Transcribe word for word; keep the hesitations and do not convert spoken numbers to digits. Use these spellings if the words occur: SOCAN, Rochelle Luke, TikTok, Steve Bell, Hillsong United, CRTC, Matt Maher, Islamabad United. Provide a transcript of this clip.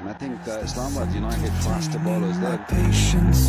And I think uh, Islamabad United fast bowlers there.